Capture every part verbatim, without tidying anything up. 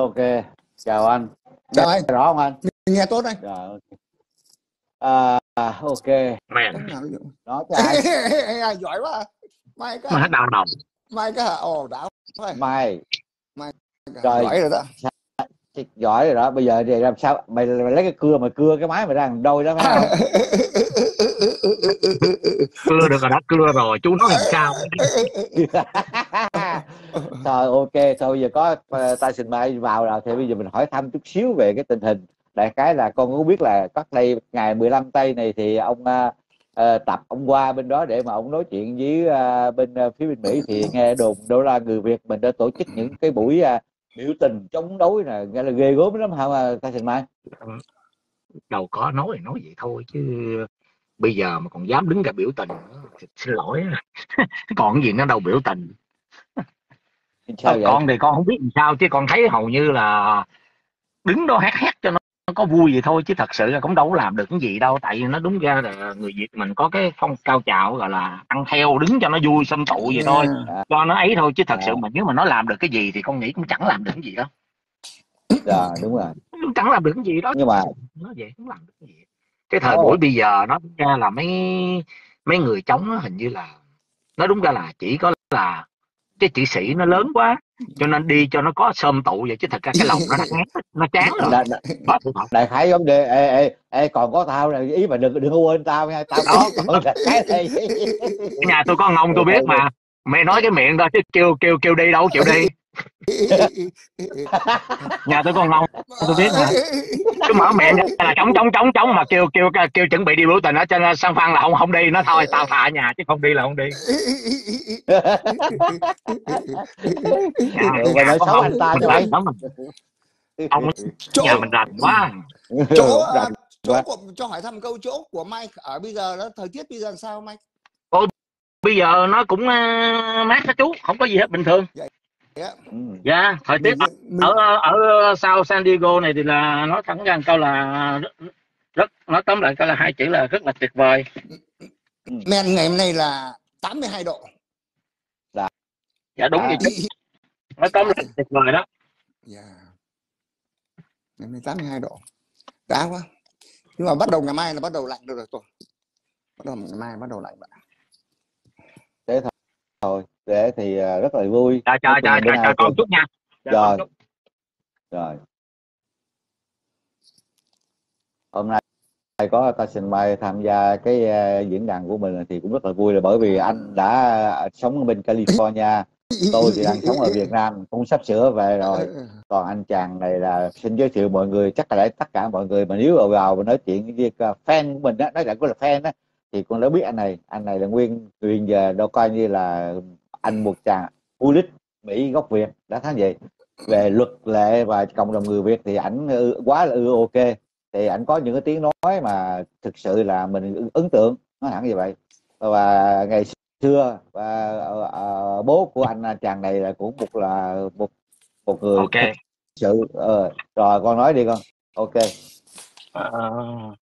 ok, chào anh. Chào anh. Rõ không anh? Mình nghe tốt anh. Rồi, ok. À, ok. Mẹ. Nó chạy. Giỏi quá. May cái. Mà đào đồng. May cái hả? Ồ, đảo. May. May. Giỏi rồi đó. Giỏi rồi đó. Bây giờ thì làm sao? Mày, mày lấy cái cưa, mày cưa cái máy mày ra đôi đó phải không? Cưa được rồi đó, cưa rồi. Chú nói làm sao? Thôi ok, thôi giờ có tay xin mời vào rồi. Thì bây giờ mình hỏi thăm chút xíu về cái tình hình. Đại khái là con có biết là bắt đây ngày mười lăm tây này thì ông uh, Tập ông qua bên đó để mà ông nói chuyện với uh, bên uh, phía bên Mỹ, thì nghe đồn đô la người Việt mình đã tổ chức những cái buổi uh, biểu tình chống đối là nghe là ghê gớm lắm hả Tài Sinh Mai? Đâu có, nói nói vậy thôi chứ bây giờ mà còn dám đứng ra biểu tình, xin lỗi còn gì nó đâu biểu tình. Con thì con không biết làm sao chứ con thấy hầu như là đứng đó hét hét cho nó có vui vậy thôi, chứ thật sự là cũng đâu có làm được cái gì đâu. Tại vì nó đúng ra là người Việt mình có cái phong cao trào gọi là ăn theo đứng cho nó vui xâm tụ vậy thôi, cho nó ấy thôi, chứ thật sự mà nếu mà nó làm được cái gì thì con nghĩ cũng chẳng làm được cái gì đâu. Dạ đúng rồi, cũng chẳng làm được cái gì đó. Nhưng mà nó vậy cũng làm được cái gì. Cái thời buổi bây giờ nó đúng ra là mấy mấy người chống nó hình như là nó đúng ra là chỉ có là cái chữ sĩ nó lớn quá cho nên đi cho nó có sơm tụ vậy, chứ thật ra cái lòng nó ngán, nó chán rồi. Đại, đại, đại khái vấn đề ê, ê, ê, còn có tao này, ý mà đừng đừng quên tao nha, tao đó. Nhà tôi có ông tôi biết mà, mày nói cái miệng thôi chứ kêu kêu kêu đi đâu chịu đi. Nhà tôi có ông tôi biết mà, cứ mở miệng là chống chống chống chống mà kêu kêu kêu, kêu chuẩn bị đi biểu tình ở trên San Phan là không không đi, nó thôi tao thả nhà chứ không đi là không đi. Nhà, nhà nói xấu anh ta cho anh. Ông nhà mình rành quá. Chỗ rành quá. Cho hỏi thăm câu chỗ của Mike ở bây giờ đó, thời tiết bây giờ sao Mike? Ôi, bây giờ nó cũng uh, mát đó chú, không có gì hết, bình thường. Vậy. Dạ, yeah. yeah, thời tiết mình... ở ở sau San Diego này thì là nói thẳng rằng câu là rất, nói tóm lại câu là hai chữ là rất là tuyệt vời. Men ngày hôm nay là tám mươi hai độ. Dạ, dạ đúng à. Vậy chứ. Nói tóm lại tuyệt vời đó. Dạ. Ngày hôm nay tám mươi hai độ. Đã quá. Nhưng mà bắt đầu ngày mai là bắt đầu lạnh được rồi tôi. Bắt đầu ngày mai bắt đầu lạnh bạn. Thế thôi. Rồi, để thì rất là vui. Trời trời trời, trời, trời con chút nha. Trời, rồi. Con chút. Rồi. Hôm nay có ta xin mời tham gia cái diễn đàn của mình thì cũng rất là vui, là bởi vì anh đã sống ở bên California, tôi thì đang sống ở Việt Nam, cũng sắp sửa về rồi. Còn anh chàng này là xin giới thiệu mọi người, chắc là để tất cả mọi người mà nếu vào vào và nói chuyện với fan của mình đó, nói lại có là fan đó, thì con đã biết anh này, anh này là nguyên nguyên giờ đâu coi như là anh một chàng Ulit Mỹ gốc Việt đã tháng vậy. Về luật lệ và cộng đồng người Việt thì ảnh quá là ưa ok, thì ảnh có những cái tiếng nói mà thực sự là mình ấn tượng, nói hẳn như vậy. Và ngày xưa và, à, bố của anh chàng này là cũng một là một một người okay. Sự ờ, rồi con nói đi con. Ok. Uh...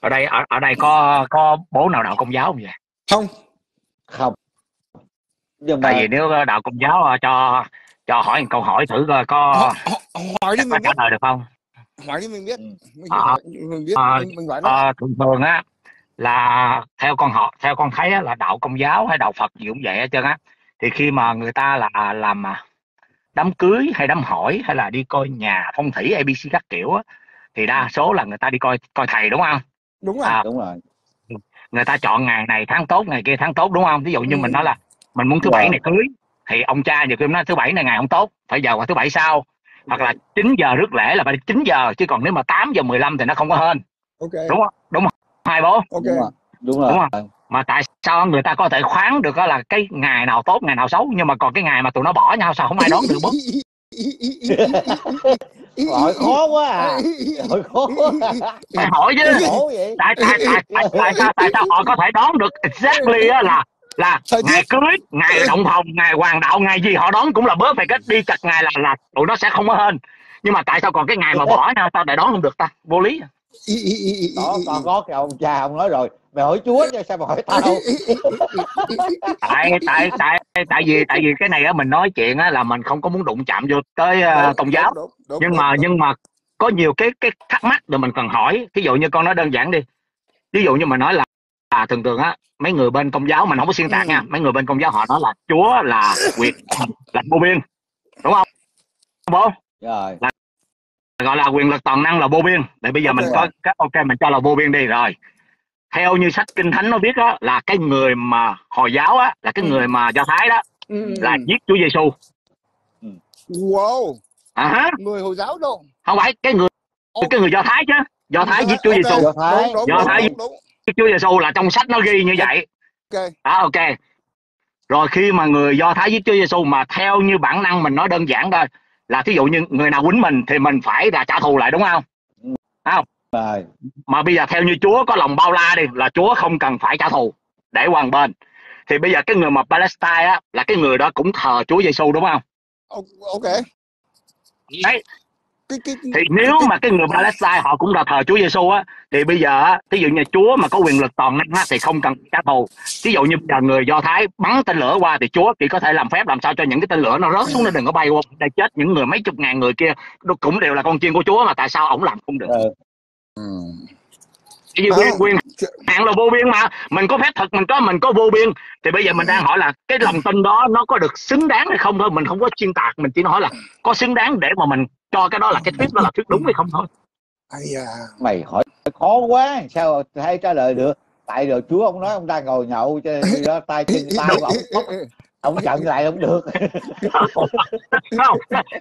ở đây ở, ở đây có có bố nào đạo Công giáo không vậy? Không không. Nhưng mà tại vì nếu đạo Công giáo cho cho hỏi một câu hỏi thử coi có hỏi đi mình trả lời được không? Hỏi đi mình biết. Mình, à, mình biết à, mình, mình gọi nó. À, thường thường á là theo con họ theo con thấy á, là đạo Công giáo hay đạo Phật gì cũng vậy hết trơn á, thì khi mà người ta là làm đám cưới hay đám hỏi hay là đi coi nhà phong thủy a bê xê các kiểu á, thì đa số là người ta đi coi coi thầy đúng không? Đúng rồi, à, đúng rồi. Người ta chọn ngày này tháng tốt, ngày kia tháng tốt đúng không? Ví dụ như ừ. mình nói là mình muốn thứ bảy này cưới, thì ông cha nhiều khi nói thứ bảy này ngày không tốt, phải giờ qua thứ bảy sau. Hoặc là chín giờ rước lễ là phải chín giờ, chứ còn nếu mà tám giờ mười lăm thì nó không có hên. Okay. Đúng không? Đúng không? Hai bố. Okay. Đúng rồi. Đúng rồi. Đúng không? Mà tại sao người ta có thể khoán được là cái ngày nào tốt, ngày nào xấu, nhưng mà còn cái ngày mà tụi nó bỏ nhau sao không ai đoán được bố? Hỏi khó quá à, hỏi khó quá à. Phải hỏi chứ, tại tại tại tại tại sao tại sao họ có thể đoán được exactly á là là ngày cưới, ngày động phòng, ngày hoàng đạo, ngày gì họ đoán cũng là bớt phải cách đi chặt ngày là là tụi nó sẽ không có hên, nhưng mà tại sao còn cái ngày mà bỏ nhau tao lại đoán không được ta, vô lý. Đó, còn có cái ông cha ông nói rồi, mày hỏi Chúa nha, sao mà hỏi tao? tại tại tại tại vì tại vì cái này á, mình nói chuyện á là mình không có muốn đụng chạm vô tới uh, tôn giáo, đúng, đúng, nhưng đúng, mà đúng. nhưng mà có nhiều cái cái thắc mắc rồi mình cần hỏi. Ví dụ như con nói đơn giản đi, ví dụ như mình nói là à, thường thường á mấy người bên công giáo, mình không có xuyên tạc nha, mấy người bên công giáo họ nói là Chúa là quyền lực vô biên, đúng không bố? Rồi là, gọi là quyền lực toàn năng là vô biên. Để bây giờ okay, mình có cái ok mình cho là vô biên đi. Rồi theo như sách Kinh Thánh nó biết đó, là cái người mà Hồi giáo á, là cái người mà Do Thái đó, ừ, là giết Chúa Giêsu. Wow. À, người Hồi giáo đâu? Không phải, cái người cái người Do Thái chứ. Do Thái giết Chúa Giêsu. Do Thái, Do Thái giết Chúa Giêsu là trong sách nó ghi như vậy. Ok. À, ok. Rồi khi mà người Do Thái giết Chúa Giêsu, mà theo như bản năng mình nói đơn giản thôi, là thí dụ như người nào quýnh mình thì mình phải là trả thù lại, đúng không? Không. Rồi. Mà bây giờ theo như Chúa có lòng bao la đi, là Chúa không cần phải trả thù, để qua một bên. Thì bây giờ cái người mà Palestine á, là cái người đó cũng thờ Chúa Giêsu, đúng không? Ok. Đấy. Cái, cái, thì nếu cái, cái, mà cái người Palestine họ cũng là thờ Chúa Giêsu á, thì bây giờ á, thí dụ như Chúa mà có quyền lực toàn năng á, thì không cần trả thù. Thí dụ như là người Do Thái bắn tên lửa qua, thì Chúa chỉ có thể làm phép làm sao cho những cái tên lửa nó rớt xuống, nó đừng có bay qua để chết những người mấy chục ngàn người kia, cũng đều là con chiên của Chúa, mà tại sao ổng làm không được? Ừ. Ừ. Vì quyền, quyền hạn là vô biên mà, mình có phép thật, mình có mình có vô biên. Thì bây giờ mình đang hỏi là cái lòng tin đó nó có được xứng đáng hay không thôi. Mình không có xuyên tạc, mình chỉ hỏi là có xứng đáng để mà mình cho cái đó là cái thuyết, đó là thuyết đúng hay không thôi. Mày hỏi khó quá, sao hay trả lời được? Tại rồi Chúa ông nói ông ta ngồi nhậu cho nên đó, tay trên tay của ông, ông chặn lại không được. Không, không,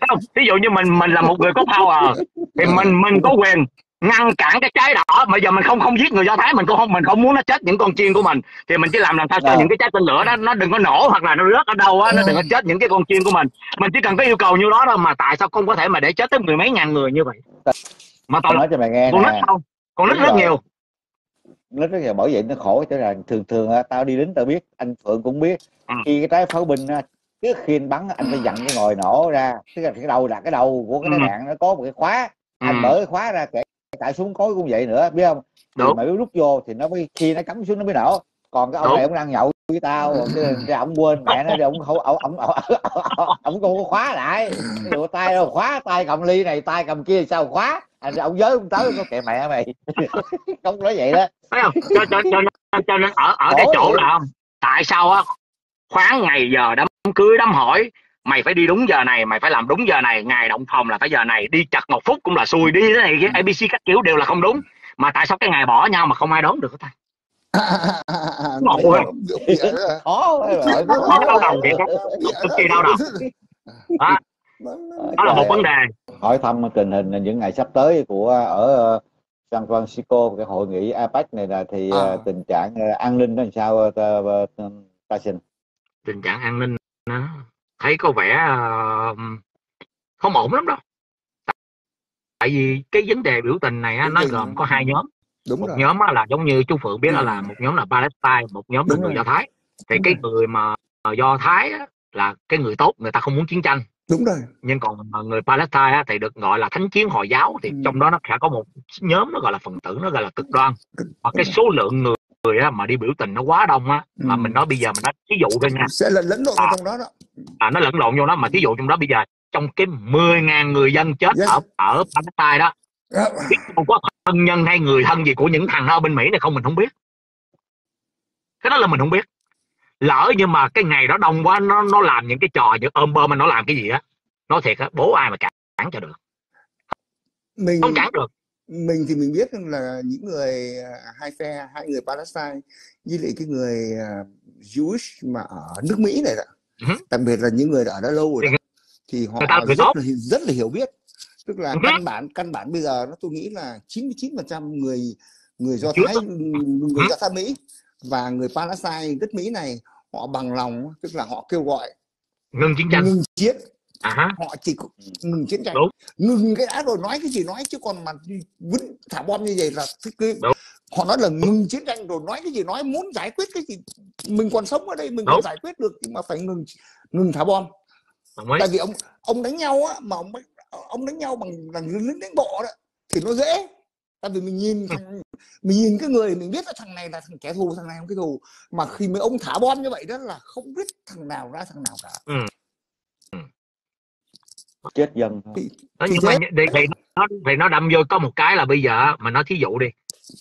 không. Ví dụ như mình mình là một người có power thì mình mình có quyền ngăn cản cái trái đỏ. Bây giờ mình không không giết người Do Thái, mình cũng không mình không muốn nó chết những con chiên của mình, thì mình chỉ làm làm sao cho những cái trái tên lửa đó nó đừng có nổ, hoặc là nó rớt ở đâu á, nó đừng có chết những cái con chiên của mình. Mình chỉ cần cái yêu cầu như đó thôi, mà tại sao không có thể mà để chết tới mười mấy ngàn người như vậy? Mà tôi nói cho mày nghe, con nít không, con nít rất nhiều, nít rất nhiều, bởi vậy nó khổ. Cho rằng thường thường tao đi lính tao biết, anh Phượng cũng biết, khi cái trái pháo binh trước khi anh bắn, anh phải dặn cái ngồi nổ ra, tức là cái đầu là cái đầu của cái đạn nó có một cái khóa, anh mở cái khóa ra, kệ tại xuống cối cũng vậy nữa, biết không? Đúng. Mà lúc vô thì nó mới, khi nó cắm xuống nó mới nổ. Còn cái ông đúng này ông đang nhậu với tao, cái ông quên mẹ nó, ông không ông ông ông không có khóa lại, đồ tay đâu khóa, tay cầm ly này, tay cầm kia sao khóa? Anh ông giới ông tới có kệ mẹ mày, không nói vậy đó. Thấy không? Cho cho cho, cho nên ở ở cái chỗ là không? Tại sao á? Khoáng ngày giờ đám cưới đám hỏi, mày phải đi đúng giờ này, mày phải làm đúng giờ này, ngày động phòng là phải giờ này, đi chặt một phút cũng là xui, đi thế này cái a bê xê các kiểu đều là không đúng. Mà tại sao cái ngày bỏ nhau mà không ai đón được hết ta? Ngộ khó đau đầu vậy, cực kỳ đau đầu. Đó là một vấn đề. Hỏi thăm tình hình những ngày sắp tới của ở San Francisco, cái hội nghị a pếch này là thì à. tình trạng an ninh nó làm sao ta, ta, ta xin? Tình trạng an ninh nó thấy có vẻ uh, không ổn lắm đâu. Tại vì cái vấn đề biểu tình này á, nó gồm có hai nhóm. Đúng một rồi. Nhóm á, là giống như chú Phượng biết, ừ. là một nhóm là Palestine, một nhóm là người Do Thái. Thì đúng cái rồi. Người mà Do Thái á, là cái người tốt, người ta không muốn chiến tranh. Đúng rồi. Nhưng còn người Palestine á, thì được gọi là thánh chiến Hồi giáo. Thì ừ. trong đó nó sẽ có một nhóm nó gọi là phần tử, nó gọi là cực đoan. Và cái số lượng người, người á, mà đi biểu tình nó quá đông á, ừ. mà mình nói bây giờ mình nói ví dụ thôi nha, sẽ là lẫn lộn à, trong đó đó. À, nó lẫn lộn vô đó, mà thí dụ trong đó bây giờ trong cái mười ngàn người dân chết yes. ở ở Palestine đó, biết yes. không có thân nhân hay người thân gì của những thằng ở bên Mỹ này không, mình không biết. Cái đó là mình không biết. Lỡ nhưng mà cái ngày đó đông quá, nó nó làm những cái trò như ôm bơm, mà nó làm cái gì á, nói thiệt á, bố ai mà cản cho được, mình không cản được. Mình thì mình biết là những người hai phe, hai người Palestine với lại cái người Jewish mà ở nước Mỹ này đó, ừ. đặc biệt là những người đã ở đó lâu rồi đó, thì họ rất là, rất là hiểu biết. Tức là ừ. căn bản căn bản bây giờ nó, tôi nghĩ là chín mươi chín phần trăm người người Do Thái, người Do Thái Mỹ và người Palestine đất Mỹ này, họ bằng lòng, tức là họ kêu gọi ngừng chiến tranh, ngừng chiến. À, họ chỉ ngừng chiến tranh, đúng. ngừng cái đã rồi nói cái gì nói, chứ còn mà vứt thả bom như vậy là cái, họ nói là ngừng chiến tranh rồi nói cái gì nói, muốn giải quyết cái gì, mình còn sống ở đây mình đúng. còn giải quyết được, nhưng mà phải ngừng ngừng thả bom. Tại vì ông ông đánh nhau á, mà ông, ông đánh nhau bằng lính đánh bộ đó thì nó dễ, Tại vì mình nhìn thằng, mình nhìn cái người mình biết là thằng này là thằng kẻ thù, thằng này không cái thù. Mà khi mấy ông thả bom như vậy đó là không biết thằng nào ra thằng nào cả. Ừ. Ừ. Chết dần. Thì, đó, thì nhưng chết. Mà để, để nó, để nó đâm vô có một cái là bây giờ mà nói thí dụ đi.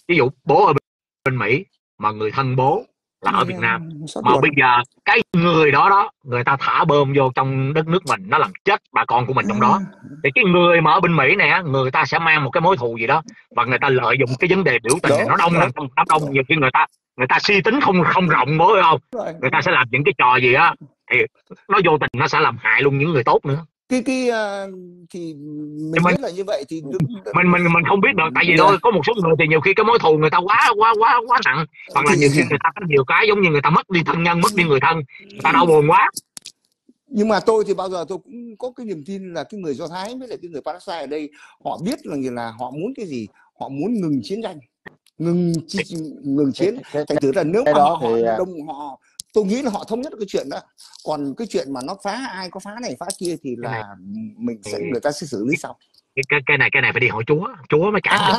Thí dụ bố ở bên, bên Mỹ mà người thân bố là ở Việt Nam. Mà bây giờ cái người đó đó, người ta thả bom vô trong đất nước mình, nó làm chết bà con của mình trong đó. Thì cái người mà ở bên Mỹ nè, người ta sẽ mang một cái mối thù gì đó, và người ta lợi dụng cái vấn đề biểu tình này, nó đông lắm, nó đông nhiều khi người ta người ta suy tính không không rộng bố không, người ta sẽ làm những cái trò gì á, thì nó vô tình nó sẽ làm hại luôn những người tốt nữa. Cái cái thì mình, thì mình là như vậy thì mình mình mình không biết được, tại vì thôi có một số người thì nhiều khi cái mối thù người ta quá quá quá quá nặng, hoặc là thì... nhiều khi người ta có nhiều cái giống như người ta mất đi thân nhân, mất đi người thân, người ta đau buồn quá. Nhưng mà tôi thì bao giờ tôi cũng có cái niềm tin là cái người Do Thái với lại cái người Palestine ở đây họ biết là là họ muốn cái gì, họ muốn ngừng chiến tranh, ngừng ngừng chiến. Thành thử là nếu mà họ, họ đông họ tôi nghĩ là họ thống nhất cái chuyện đó. Còn cái chuyện mà nó phá ai có phá này phá kia thì là này, mình sẽ người ta sẽ xử lý xong. Cái cái này cái này phải đi hỏi Chúa, Chúa mới trả được.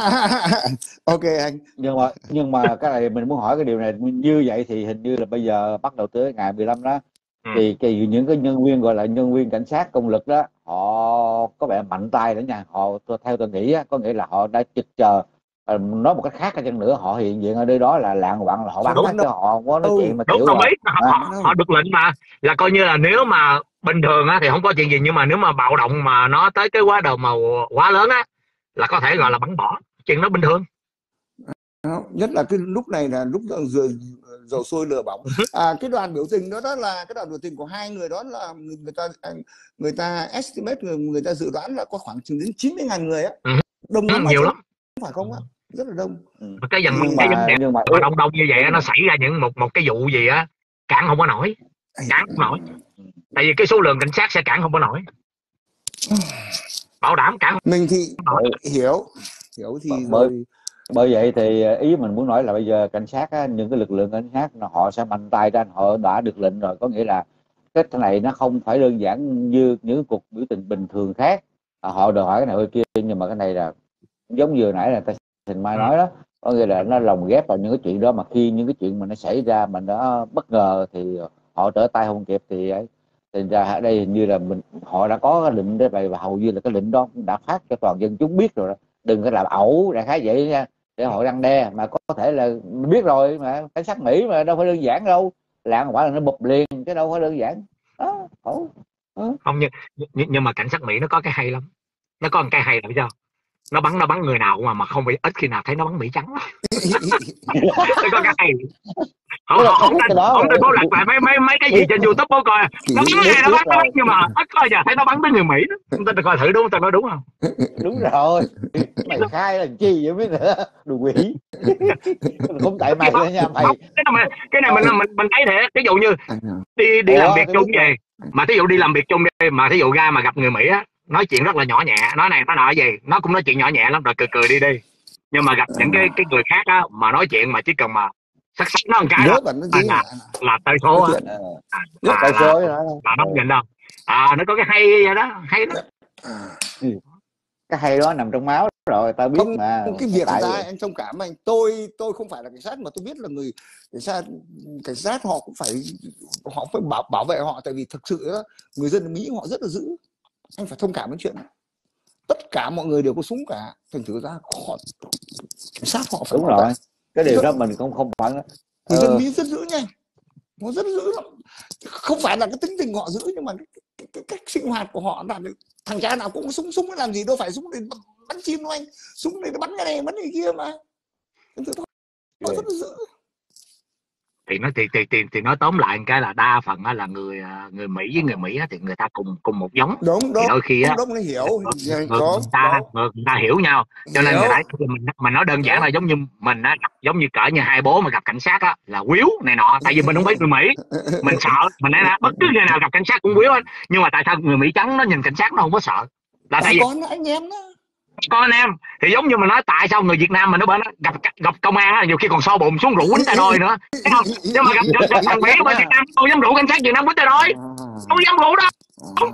Ok anh. Nhưng mà nhưng mà cái này mình muốn hỏi cái điều này, như vậy thì hình như là bây giờ bắt đầu tới ngày mười lăm đó ừ. thì cái những cái nhân viên gọi là nhân viên cảnh sát công lực đó, họ có vẻ mạnh tay nữa nha. Họ theo tôi nghĩ á, có nghĩa là họ đã chực chờ. Nói một cách khác chăng nữa, họ hiện diện ở nơi đó là lạng quạng, là họ bắn hết cho họ có nói chuyện mà kiểu rồi. Họ, họ được lệnh mà là coi như là nếu mà bình thường á, thì không có chuyện gì, nhưng mà nếu mà bạo động mà nó tới cái quá đầu mà quá lớn á là có thể gọi là bắn bỏ, chuyện nó bình thường. Nhất là cái lúc này là lúc dừa dầu sôi lửa bỏng. À, cái đoàn biểu tình đó đó là cái đoàn biểu tình của hai người đó là người ta người ta estimate người, người ta dự đoán là có khoảng chừng đến chín mươi nghìn người á, đông lắm, nhiều lắm. Phải không ạ? Rất là đông. Cái dòng nhưng cái mà, nhưng mà, mà đông đông như vậy nó xảy ra những một một cái vụ gì á, cản không có nổi, cản không nổi. Tại vì cái số lượng cảnh sát sẽ cản không có nổi. Bảo đảm cản. Mình thì hiểu, hiểu thì bởi, rồi... bởi vậy thì ý mình muốn nói là bây giờ cảnh sát á, những cái lực lượng cảnh sát họ sẽ mạnh tay ra, họ đã được lệnh rồi, có nghĩa là cái này nó không phải đơn giản như những cuộc biểu tình bình thường khác. Họ đòi hỏi cái này hơi kia, nhưng mà cái này là giống vừa nãy là ta Thịnh Mai nói đó, có nghĩa là nó lồng ghép vào những cái chuyện đó, mà khi những cái chuyện mà nó xảy ra mà nó bất ngờ thì họ trở tay không kịp, thì ấy thì ra ở đây hình như là mình họ đã có cái lệnh như vậy, và hầu như là cái lệnh đó cũng đã phát cho toàn dân chúng biết rồi đó, đừng có làm ẩu đại khái vậy nha, để họ răn đe. Mà có thể là biết rồi, mà cảnh sát Mỹ mà đâu phải đơn giản đâu, lạng quả là nó bụp liền chứ đâu phải đơn giản đó, khổ. Không, nhưng nhưng mà cảnh sát Mỹ nó có cái hay lắm, nó có một cái hay là sao? Nó bắn nó bắn người nào mà mà không phải ít khi nào thấy nó bắn Mỹ trắng. Nó có cái hay. Không không không bố lật lại mấy mấy mấy cái gì trên YouTube bố coi. Nó bắn này nó bắn nó bắn nhưng mà ít coi giờ thấy nó bắn tới người Mỹ đó. Chúng ta được coi thử đúng không? Ta nói đúng không? Đúng rồi. Mày khai là chi vậy biết nữa. Đồ quỷ. Không tại mày nữa nha mày. Cái này cái này mình mình mình thấy thiệt, ví dụ như đi đi làm việc chung về, mà thí dụ đi làm việc chung đi mà thí dụ ra mà gặp người Mỹ á, nói chuyện rất là nhỏ nhẹ, nói này nó nói gì nó cũng nói chuyện nhỏ nhẹ lắm, rồi cười cười đi đi. Nhưng mà gặp những cái cái người khác á mà nói chuyện mà chỉ cần mà sắc sắc nó một cái đó, à, là là tay số á, tay số là nó nhìn đâu à, nó có cái hay vậy đó, hay đó. Cái hay đó nằm trong máu rồi, tao biết không, mà cái việc tại... ra anh thông cảm anh, tôi tôi không phải là cảnh sát mà tôi biết là người cảnh sát cảnh sát họ cũng phải họ phải bảo bảo vệ họ, tại vì thực sự đó, người dân Mỹ họ rất là dữ. Anh phải thông cảm với chuyện này. Tất cả mọi người đều có súng cả, thành thử ra họ cảnh sát họ phải. Đúng rồi. Cả. Cái điều đó mình không không phản. Người dân Mỹ rất dữ nha. Nó rất dữ lắm. Không phải là cái tính tình họ dữ, nhưng mà cái, cái, cái cách sinh hoạt của họ là thằng cha nào cũng súng súng làm gì đâu phải súng để bắn chim đâu anh. Súng để bắn cái này bắn cái kia mà. Thành thử nó rất dữ. Thì nó thì, thì, thì, thì nói tóm lại cái là đa phần á, là người người Mỹ với người Mỹ á, thì người ta cùng cùng một giống, đúng, đúng, đôi khi á, đúng, đúng, hiểu. Người, người, người ta người, người ta hiểu nhau, cho nên hồi nãy mình mình nói đơn giản là giống như mình á, giống như cỡ như hai bố mà gặp cảnh sát á là quýu này nọ, tại vì mình không biết người Mỹ, mình sợ, mình nói là bất cứ người nào gặp cảnh sát cũng quýu hết, nhưng mà tại sao người Mỹ trắng nó nhìn cảnh sát nó không có sợ, là tại vì con anh em đó. Con anh em thì giống như mình nói tại sao người Việt Nam mình nó bên gặp gặp công an nhiều khi còn so bụng xuống rủ quýnh tay đôi nữa, nhưng mà gặp, gặp, gặp thằng bé bên Việt Nam đâu dám rủ cảnh sát Việt Nam quýnh tay đôi, không dám rủ đâu, không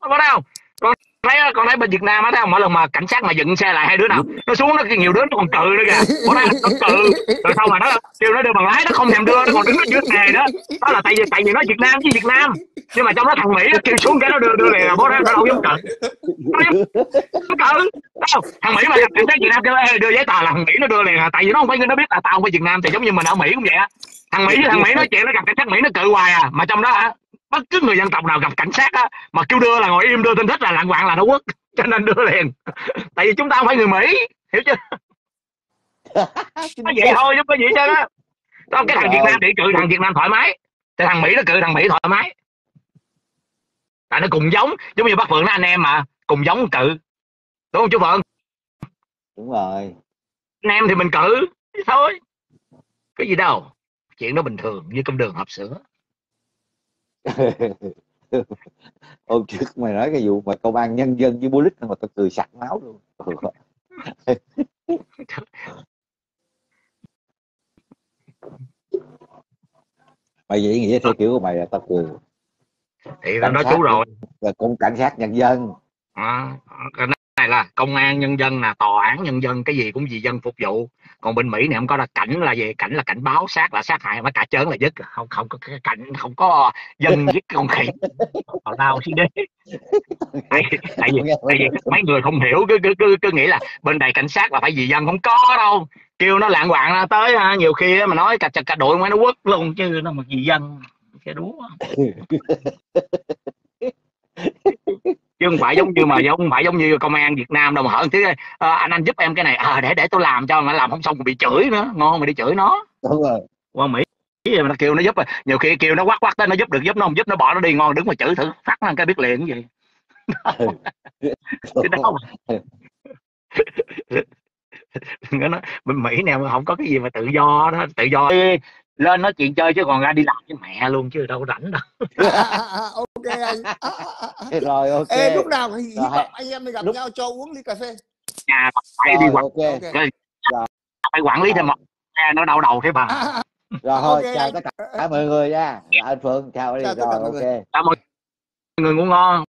có đâu. Còn Thấy con thấy bên Việt Nam á, thấy không, mỗi lần mà cảnh sát mà dựng xe lại hai đứa nào nó xuống nó nhiều đứa nó còn cự nữa kìa, bữa nay nó cự rồi sau mà nó kêu nó đưa bằng lái nó không thèm đưa, nó còn đứng nó dưới nghề đó. Đó là tại vì tại vì nó Việt Nam chứ Việt Nam, nhưng mà trong đó thằng Mỹ nó kêu xuống cái nó đưa đưa này, bố nó đâu dám cự, nó cự đâu. Thằng Mỹ mà gặp cảnh sát Việt Nam kêu ê đưa giấy tờ là thằng Mỹ nó đưa liền, tại vì nó không phải nó biết là tao không phải Việt Nam, thì giống như mình ở Mỹ cũng vậy á. Thằng Mỹ với thằng Mỹ nói chuyện nó gặp cảnh sát Mỹ nó cự hoài à, mà trong đó hả, bất cứ người dân tộc nào gặp cảnh sát á mà kêu đưa là ngồi im, đưa tin thích là lạng quạng là nó quất, cho nên đưa liền. Tại vì chúng ta không phải người Mỹ, hiểu chưa? Nó vậy thôi chứ có gì hết trơn á. Đó, cái thằng Việt Nam để cự thằng Việt Nam thoải mái, thì thằng Mỹ nó cự thằng Mỹ thoải mái. Tại nó cùng giống, giống như bác Phượng nó anh em mà, cùng giống cự, đúng không chú Phượng? Đúng rồi. Anh em thì mình cự thôi, cái gì đâu, chuyện đó bình thường như cơm đường hộp sữa. Hôm trước mày nói cái vụ mà công an nhân dân với police mà tao cười sặc máu luôn. Mày vậy nghĩa theo kiểu của mày là tao cười. Thì tao nói chú rồi, là cũng cảnh sát nhân dân. À, cái này là công an nhân dân, là tòa án nhân dân, cái gì cũng vì dân phục vụ. Còn bên Mỹ này không có là cảnh là về cảnh là cảnh báo, sát là sát hại, mà cả chớn là dứt, không không có cảnh, không có dân giết con khỉ vào tao xin đấy. Tại vì mấy người không hiểu, cứ cứ cứ, cứ nghĩ là bên này cảnh sát là phải vì dân, không có đâu, kêu nó lạng quạng ra tới ha, nhiều khi mà nói cả cả đội ngoài nó quất luôn chứ nó mà vì dân cái đúng. Chứ không phải giống như mà không phải giống như công an Việt Nam đâu mà hỏi thế à, anh anh giúp em cái này à, để để tôi làm cho, mà làm không xong còn bị chửi nữa, ngon mày đi chửi nó. Đúng rồi. Qua Mỹ nó kêu nó giúp, nhiều khi kêu nó quát quát tới nó giúp được, giúp nó không giúp nó bỏ nó đi, ngon đứng mà chửi thử phát nó cái biết liền cái gì. Bên Mỹ nè không có cái gì mà tự do đó, tự do lên nói chuyện chơi chứ còn ra đi làm với mẹ luôn chứ đâu có rảnh đâu. Ok anh. Rồi ok. Ê, lúc nào thì anh em mình gặp lúc... nhau cho uống ly cà phê. À, phải rồi, đi quản lý. Okay. Okay. Phải quản lý thêm một nó đau đầu thế bà. À, rồi thôi, okay, chào tất cả mọi người nha. Dạ, anh Phượng chào đi. Chào rồi, ok. Cảm ơn mọi người, ngủ ngon.